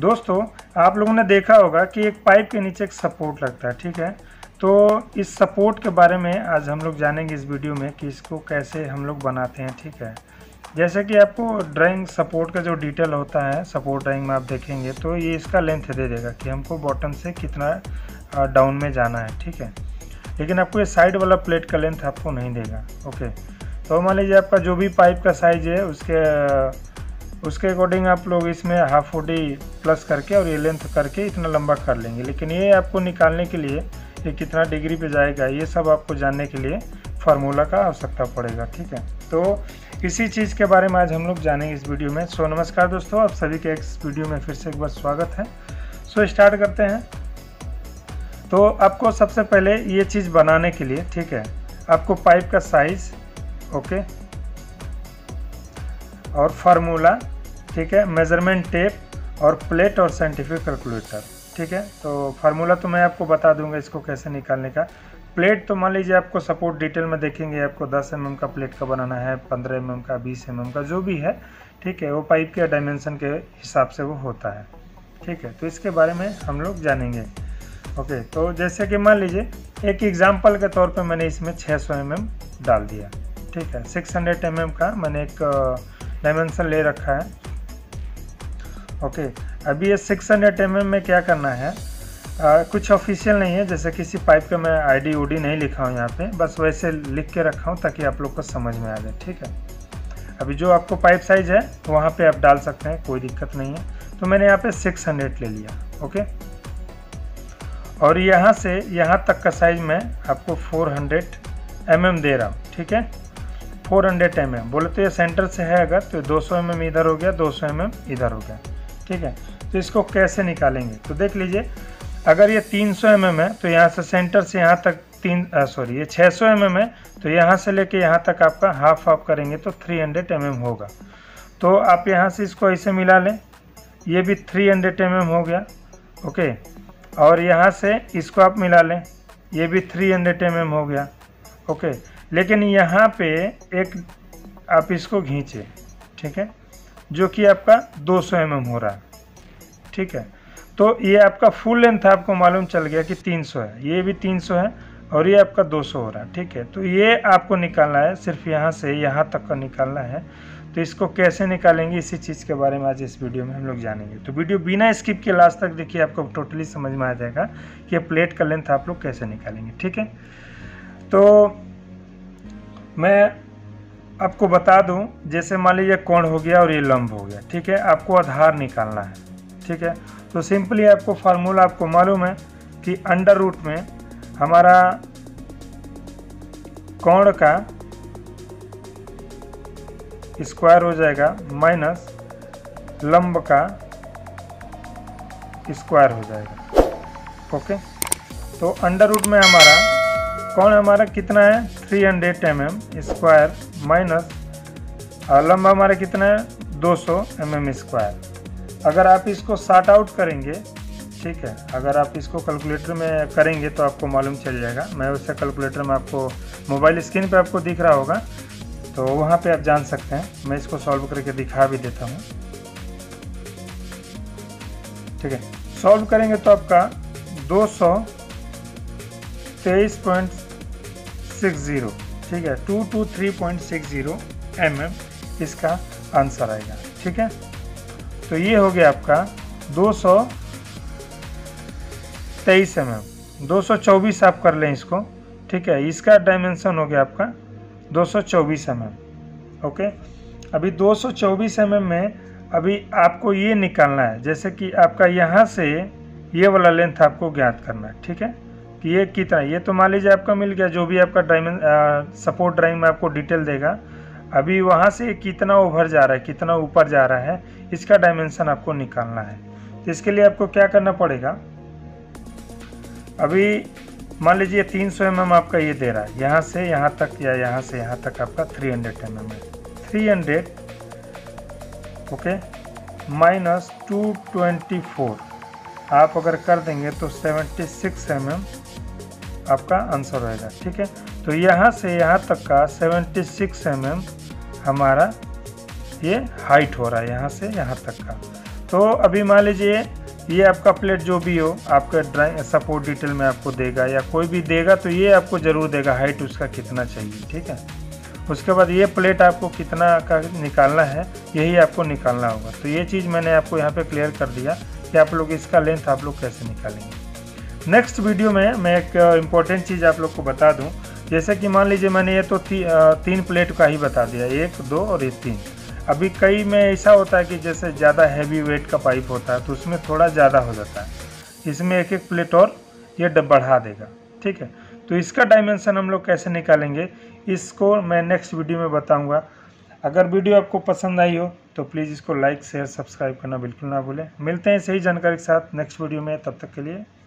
दोस्तों आप लोगों ने देखा होगा कि एक पाइप के नीचे एक सपोर्ट लगता है, ठीक है। तो इस सपोर्ट के बारे में आज हम लोग जानेंगे इस वीडियो में कि इसको कैसे हम लोग बनाते हैं, ठीक है। जैसे कि आपको ड्राइंग सपोर्ट का जो डिटेल होता है सपोर्ट ड्राइंग में आप देखेंगे तो ये इसका लेंथ दे देगा कि हमको बॉटम से कितना डाउन में जाना है, ठीक है। लेकिन आपको ये साइड वाला प्लेट का लेंथ आपको नहीं देगा, ओके। तो मान लीजिए आपका जो भी पाइप का साइज है उसके अकॉर्डिंग आप लोग इसमें हाफ फुटी प्लस करके और ये लेंथ करके इतना लंबा कर लेंगे। लेकिन ये आपको निकालने के लिए ये कितना डिग्री पे जाएगा ये सब आपको जानने के लिए फार्मूला का आवश्यकता पड़ेगा, ठीक है। तो इसी चीज़ के बारे में आज हम लोग जानेंगे इस वीडियो में। सो नमस्कार दोस्तों, आप सभी के इस वीडियो में फिर से एक बार स्वागत है। सो स्टार्ट करते हैं। तो आपको सबसे पहले ये चीज़ बनाने के लिए, ठीक है, आपको पाइप का साइज, ओके, और फार्मूला, ठीक है, मेजरमेंट टेप और प्लेट और साइंटिफिक कैलकुलेटर, ठीक है। तो फार्मूला तो मैं आपको बता दूंगा इसको कैसे निकालने का। प्लेट तो मान लीजिए आपको सपोर्ट डिटेल में देखेंगे, आपको 10 mm का प्लेट का बनाना है, 15 mm का, 20 mm का, जो भी है, ठीक है, वो पाइप के डायमेंशन के हिसाब से वो होता है, ठीक है। तो इसके बारे में हम लोग जानेंगे, ओके। तो जैसे कि मान लीजिए एक एग्जाम्पल के तौर पर मैंने इसमें 600 mm डाल दिया, ठीक है। 600 mm का मैंने एक डायमेंशन ले रखा है, ओके। अभी ये 600 mm में क्या करना है, कुछ ऑफिशियल नहीं है, जैसे किसी पाइप का मैं आईडी ओडी नहीं लिखा हूँ यहाँ पे, बस वैसे लिख के रखा हूँ ताकि आप लोग को समझ में आ जाए, ठीक है। अभी जो आपको पाइप साइज है वहाँ पे आप डाल सकते हैं, कोई दिक्कत नहीं है। तो मैंने यहाँ पे 600 ले लिया, ओके। और यहाँ से यहाँ तक का साइज मैं आपको 400 mm दे रहा हूँ, ठीक है। 400 mm बोले तो ये सेंटर से है अगर, तो 200 mm इधर हो गया, 200 mm इधर हो गया, ठीक है। तो इसको कैसे निकालेंगे, तो देख लीजिए अगर ये 300 mm है तो यहाँ से सेंटर से यहाँ तक ये 600 mm है तो यहाँ से लेके यहाँ तक आपका हाफ ऑफ करेंगे तो 300 mm होगा। तो आप यहाँ से इसको ऐसे मिला लें, ये भी 300 mm हो गया, ओके। और यहाँ से इसको आप मिला लें, ये भी 300 mm हो गया, ओके। लेकिन यहाँ पे एक आप इसको खींचे, ठीक है, जो कि आपका 200 mm हो रहा है, ठीक है। तो ये आपका फुल लेंथ आपको मालूम चल गया कि 300 है, ये भी 300 है और ये आपका 200 हो रहा है, ठीक है। तो ये आपको निकालना है, सिर्फ यहाँ से यहाँ तक का निकालना है। तो इसको कैसे निकालेंगे इसी चीज़ के बारे में आज इस वीडियो में हम लोग जानेंगे। तो वीडियो बिना स्किप के लास्ट तक देखिए, आपको टोटली समझ में आ जाएगा कि प्लेट का लेंथ आप लोग कैसे निकालेंगे, ठीक है। तो मैं आपको बता दूं, जैसे मान लीजिए कोण हो गया और ये लंब हो गया, ठीक है, आपको आधार निकालना है, ठीक है। तो सिंपली आपको फार्मूला आपको मालूम है कि अंडर रूट में हमारा कोण का स्क्वायर हो जाएगा माइनस लंब का स्क्वायर हो जाएगा, ओके। तो अंडर रूट में हमारा कोण हमारा कितना है 300 mm स्क्वायर माइनस लंब हमारा कितना है 200 mm स्क्वायर। अगर आप इसको सार्ट आउट करेंगे, ठीक है, अगर आप इसको कैलकुलेटर में करेंगे तो आपको मालूम चल जाएगा। मैं उससे कैलकुलेटर में आपको मोबाइल स्क्रीन पे आपको दिख रहा होगा तो वहाँ पे आप जान सकते हैं। मैं इसको सॉल्व करके दिखा भी देता हूँ, ठीक है। सॉल्व करेंगे तो आपका 223.60, ठीक है, 223.60 mm इसका आंसर आएगा, ठीक है। तो ये हो गया आपका 223 mm, 224 आप कर लें इसको, ठीक है। इसका डायमेंशन हो गया आपका 224 mm, ओके। अभी 224 mm में अभी आपको ये निकालना है, जैसे कि आपका यहाँ से ये वाला लेंथ आपको ज्ञात करना है, ठीक है, कि ये कितना। ये तो मान लीजिए आपका मिल गया, जो भी आपका सपोर्ट ड्राइंग में आपको डिटेल देगा। अभी वहाँ से कितना ओवर जा रहा है, कितना ऊपर जा रहा है, इसका डायमेंशन आपको निकालना है। तो इसके लिए आपको क्या करना पड़ेगा, अभी मान लीजिए 300 mm आपका ये दे रहा है, यहाँ से यहाँ तक या यहाँ से यहाँ तक आपका 300 mm है, 300, ओके, माइनस 224 आप अगर कर देंगे तो 76 mm आपका आंसर होगा, ठीक है। तो यहाँ से यहाँ तक का 76 mm हमारा ये हाइट हो रहा है, यहाँ से यहाँ तक का। तो अभी मान लीजिए ये आपका प्लेट जो भी हो आपका ड्राइंग सपोर्ट डिटेल में आपको देगा या कोई भी देगा तो ये आपको ज़रूर देगा हाइट उसका कितना चाहिए, ठीक है। उसके बाद ये प्लेट आपको कितना का निकालना है यही आपको निकालना होगा। तो ये चीज़ मैंने आपको यहाँ पे क्लियर कर दिया कि आप लोग इसका लेंथ आप लोग कैसे निकालेंगे। नेक्स्ट वीडियो में मैं एक इम्पॉर्टेंट चीज़ आप लोग को बता दूँ, जैसे कि मान लीजिए मैंने ये तो तीन प्लेट का ही बता दिया, 1, 2 और 3। अभी कई में ऐसा होता है कि जैसे ज़्यादा हैवी वेट का पाइप होता है तो उसमें थोड़ा ज़्यादा हो जाता है, इसमें एक एक प्लेट और ये बढ़ा देगा, ठीक है। तो इसका डायमेंशन हम लोग कैसे निकालेंगे इसको मैं नेक्स्ट वीडियो में बताऊंगा। अगर वीडियो आपको पसंद आई हो तो प्लीज़ इसको लाइक शेयर सब्सक्राइब करना बिल्कुल ना भूलें। मिलते हैं सही जानकारी के साथ नेक्स्ट वीडियो में, तब तक के लिए।